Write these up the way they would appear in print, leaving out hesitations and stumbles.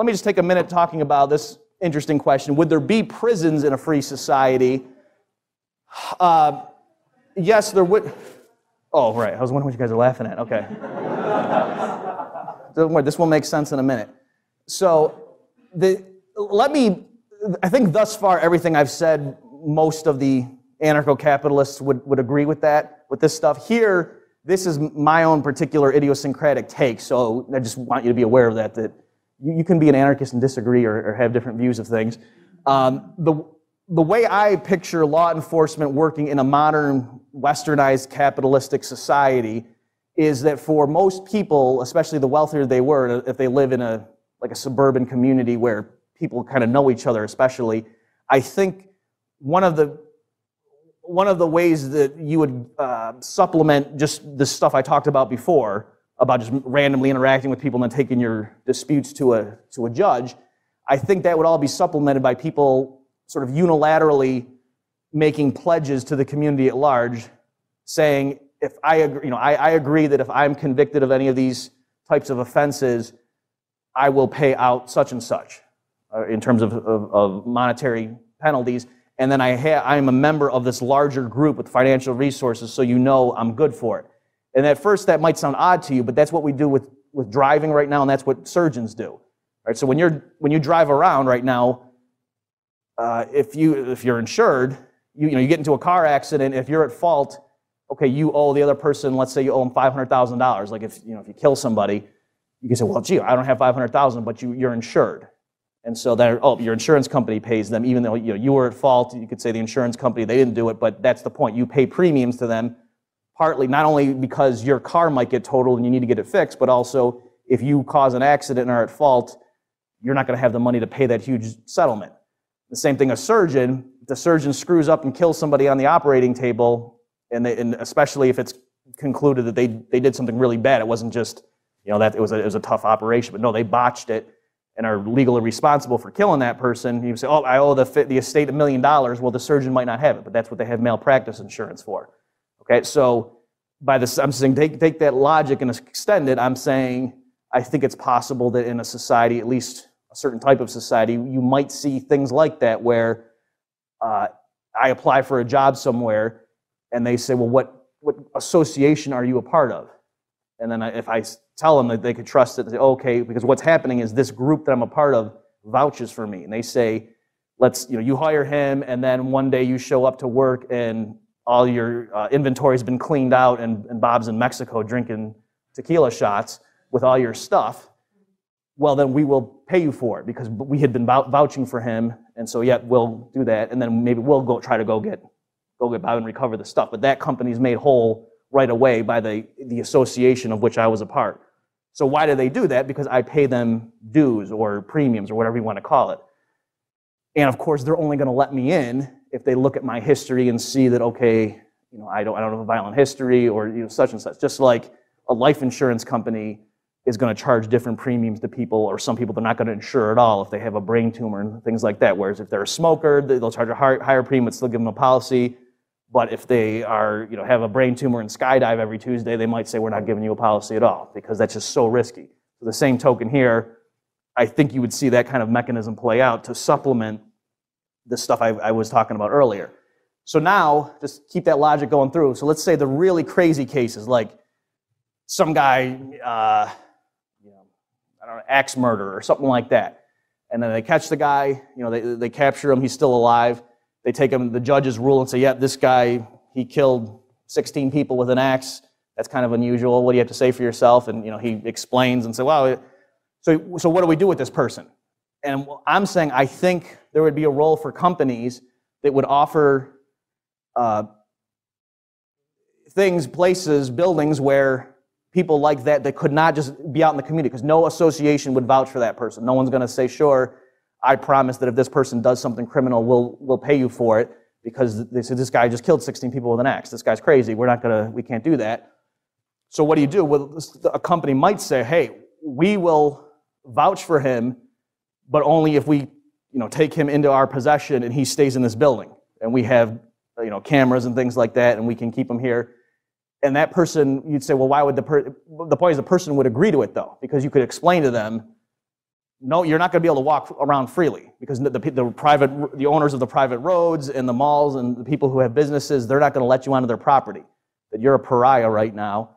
let me just take a minute talking about this interesting question. Would there be prisons in a free society? Yes, there would. Oh, right. I was wondering what you guys are laughing at. Okay. Don't worry, this will make sense in a minute. So I think thus far everything I've said, most of the anarcho-capitalists would agree with that, with this stuff. Here, this is my own particular idiosyncratic take, so I just want you to be aware of that, that you can be an anarchist and disagree or have different views of things. The way I picture law enforcement working in a modern, westernized, capitalistic society is that for most people, especially the wealthier they were, if they live in like a suburban community where people kind of know each other especially, I think one of the ways that you would supplement just the stuff I talked about before, about just randomly interacting with people and then taking your disputes to a judge, I think that would all be supplemented by people sort of unilaterally making pledges to the community at large, saying, if I agree, I agree that if I'm convicted of any of these types of offenses, I will pay out such and such in terms of monetary penalties. And then I'm a member of this larger group with financial resources, so I'm good for it. And at first that might sound odd to you, but that's what we do with driving right now, and that's what surgeons do. All right, so when you drive around right now, if you're insured, you get into a car accident, if you're at fault, okay, you owe the other person, let's say you owe them $500,000. Like if you kill somebody, you can say, well, gee, I don't have $500,000, but you're insured. And so your insurance company pays them, even though you were at fault. You could say the insurance company, they didn't do it, but that's the point. You pay premiums to them, partly not only because your car might get totaled and you need to get it fixed, but also if you cause an accident and are at fault, you're not going to have the money to pay that huge settlement. The same thing a surgeon. If the surgeon screws up and kills somebody on the operating table, and especially if it's concluded that they did something really bad, it wasn't just that it was a tough operation, but no, they botched it, and are legally responsible for killing that person, you say, oh, I owe the estate $1 million. Well, the surgeon might not have it, but that's what they have malpractice insurance for. Okay, so I'm saying take that logic and extend it. I'm saying I think it's possible that in a society, at least a certain type of society, you might see things like that where I apply for a job somewhere, and they say, well, what association are you a part of? And then if I tell them that they could trust it, they say, oh, okay, because what's happening is this group that I'm a part of vouches for me. And they say, you hire him, and then one day you show up to work and all your inventory's been cleaned out and Bob's in Mexico drinking tequila shots with all your stuff. Well, then we will pay you for it because we had been vouching for him. And so, yeah, we'll do that. And then maybe we'll try to go get Bob and recover the stuff. But that company's made whole right away by the association of which I was a part. So why do they do that? Because I pay them dues or premiums or whatever you want to call it. And of course, they're only going to let me in if they look at my history and see that, okay, I don't have a violent history or such and such. Just like a life insurance company is going to charge different premiums to people, or some people they're not going to insure at all if they have a brain tumor and things like that. Whereas if they're a smoker, they'll charge a higher premium, but still give them a policy. But if they are, have a brain tumor and skydive every Tuesday, they might say, we're not giving you a policy at all because that's just so risky. For the same token here, I think you would see that kind of mechanism play out to supplement the stuff I was talking about earlier. So now, just keep that logic going through. So let's say the really crazy cases, like some guy, I don't know, axe murder or something like that. And then they catch the guy, they capture him, he's still alive. They take him, the judges rule and say, yeah, this guy, he killed 16 people with an axe. That's kind of unusual. What do you have to say for yourself? And he explains and says, wow, so what do we do with this person? And I'm saying I think there would be a role for companies that would offer things, places, buildings where people like that could not just be out in the community because no association would vouch for that person. No one's going to say, sure, I promise that if this person does something criminal, we'll pay you for it because they said, this guy just killed 16 people with an axe. This guy's crazy. We can't do that. So what do you do? Well, a company might say, hey, we will vouch for him, but only if we, take him into our possession and he stays in this building and we have, cameras and things like that and we can keep him here. And that person, you'd say, well, why would the point is the person would agree to it though, because you could explain to them no, you're not going to be able to walk around freely, because the owners of the private roads and the malls and the people who have businesses, they're not going to let you onto their property. That you're a pariah right now.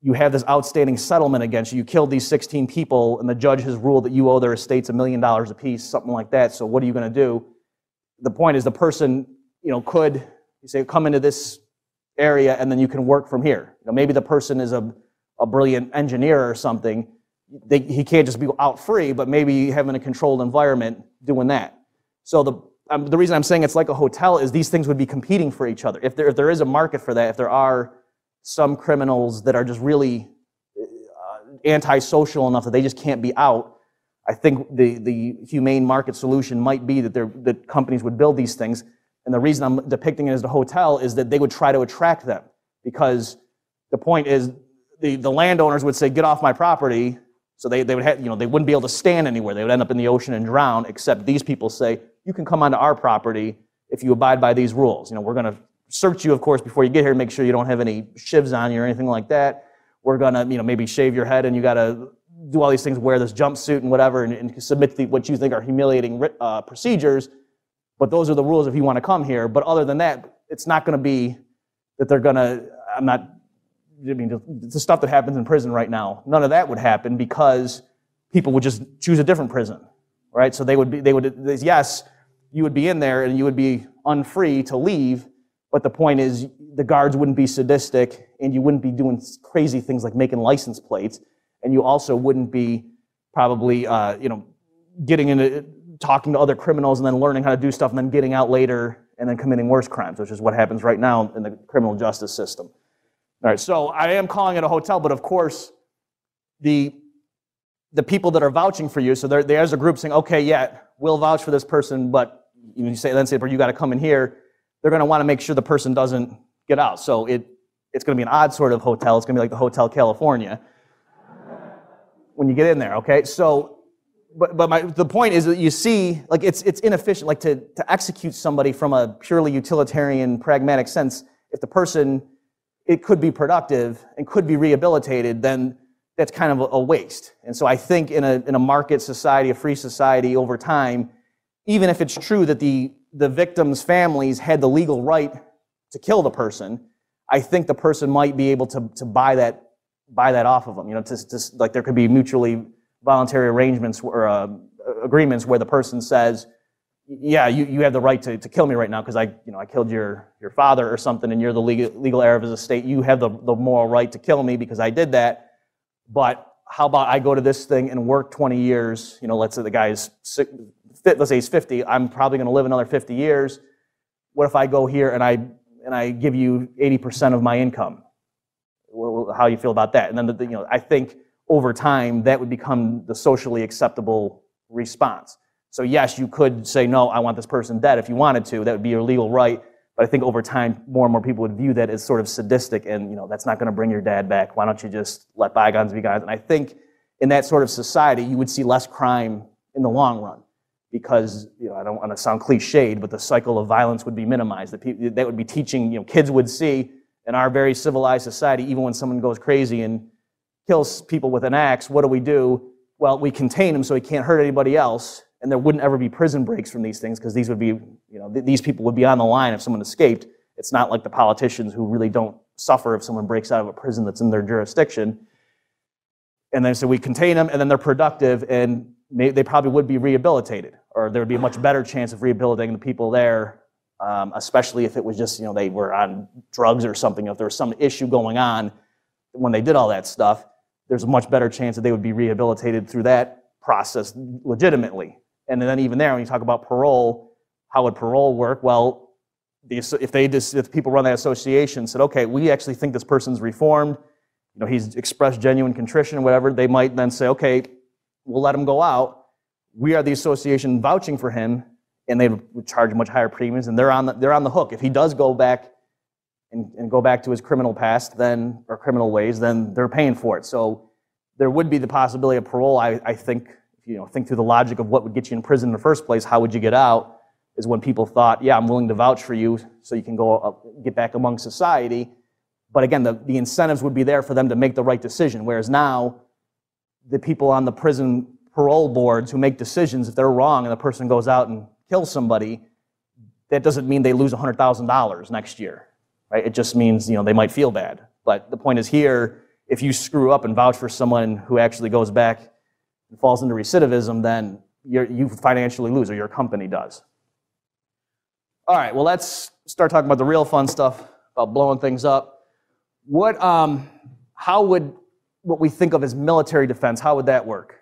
You have this outstanding settlement against you. You killed these 16 people, and the judge has ruled that you owe their estates $1 million apiece, something like that. So what are you going to do? The point is, the person, could, you say, come into this area, and then you can work from here. Maybe the person is a brilliant engineer or something. He can't just be out free, but maybe having a controlled environment doing that. So the reason I'm saying it's like a hotel is these things would be competing for each other. If there is a market for that, if there are some criminals that are just really antisocial enough that they just can't be out, I think the humane market solution might be that companies would build these things. And the reason I'm depicting it as the hotel is that they would try to attract them, because the point is the landowners would say, get off my property. So they would have, they wouldn't be able to stand anywhere. They would end up in the ocean and drown, except these people say, you can come onto our property if you abide by these rules. We're going to search you, of course, before you get here, make sure you don't have any shivs on you or anything like that. We're going to, maybe shave your head, and you got to do all these things, wear this jumpsuit and whatever, and submit to what you think are humiliating procedures. But those are the rules if you want to come here. But other than that, it's not going to be that they're going to, the stuff that happens in prison right now, none of that would happen, because people would just choose a different prison, right? So yes, you would be in there and you would be unfree to leave, but the point is the guards wouldn't be sadistic, and you wouldn't be doing crazy things like making license plates, and you also wouldn't be probably, getting into talking to other criminals and then learning how to do stuff and then getting out later and then committing worse crimes, which is what happens right now in the criminal justice system. All right, so I am calling it a hotel, but of course, the people that are vouching for you, so there's a group saying, okay, yeah, we'll vouch for this person, but then say, you got to come in here. They're going to want to make sure the person doesn't get out. So it's going to be an odd sort of hotel. It's going to be like the Hotel California when you get in there. Okay, so but the point is that you see, like it's inefficient, like to execute somebody from a purely utilitarian, pragmatic sense. If the person it could be productive and could be rehabilitated, then that's kind of a waste. And so I think in a market society, a free society, over time, even if it's true that the victims' families had the legal right to kill the person, I think the person might be able to buy that off of them. Like there could be mutually voluntary arrangements or agreements where the person says, yeah, you have the right to kill me right now because I killed your father or something, and you're the legal heir of his estate. You have the moral right to kill me because I did that. But how about I go to this thing and work 20 years? Let's say the guy's let's say he's 50. I'm probably going to live another 50 years. What if I go here and I give you 80% of my income? How you feel about that? And then I think over time that would become the socially acceptable response. So yes, you could say, no, I want this person dead if you wanted to. That would be your legal right. But I think over time, more and more people would view that as sort of sadistic, and that's not going to bring your dad back. Why don't you just let bygones be guys? And I think in that sort of society, you would see less crime in the long run, because I don't want to sound cliched, but the cycle of violence would be minimized. That would be teaching. Kids would see in our very civilized society, even when someone goes crazy and kills people with an axe, what do? Well, we contain him so he can't hurt anybody else. And there wouldn't ever be prison breaks from these things, because these would be, these people would be on the line if someone escaped. It's not like the politicians who really don't suffer if someone breaks out of a prison that's in their jurisdiction. And then so we contain them, and then they're productive, and they probably would be rehabilitated, or there would be a much better chance of rehabilitating the people there, especially if it was just, they were on drugs or something. If there was some issue going on when they did all that stuff, there's a much better chance that they would be rehabilitated through that process legitimately. And then even there, when you talk about parole, how would parole work? Well, if people run that association said, okay, we actually think this person's reformed, he's expressed genuine contrition or whatever, they might then say, okay, we'll let him go out. We are the association vouching for him, and they would charge much higher premiums, and they're on the hook. If he does go back and go back to his criminal past, then, or criminal ways, then they're paying for it. So there would be the possibility of parole, I think. Think through the logic of what would get you in prison in the first place. How would you get out? Is when people thought, yeah, I'm willing to vouch for you so you can go get back among society. But again, the incentives would be there for them to make the right decision. Whereas now, the people on the prison parole boards who make decisions, if they're wrong and the person goes out and kills somebody, that doesn't mean they lose $100,000 next year, right? It just means, you know, they might feel bad. But the point is here, if you screw up and vouch for someone who actually goes back and falls into recidivism, then you financially lose, or your company does. All right, well, let's start talking about the real fun stuff, about blowing things up. What, how would what we think of as military defense, how would that work?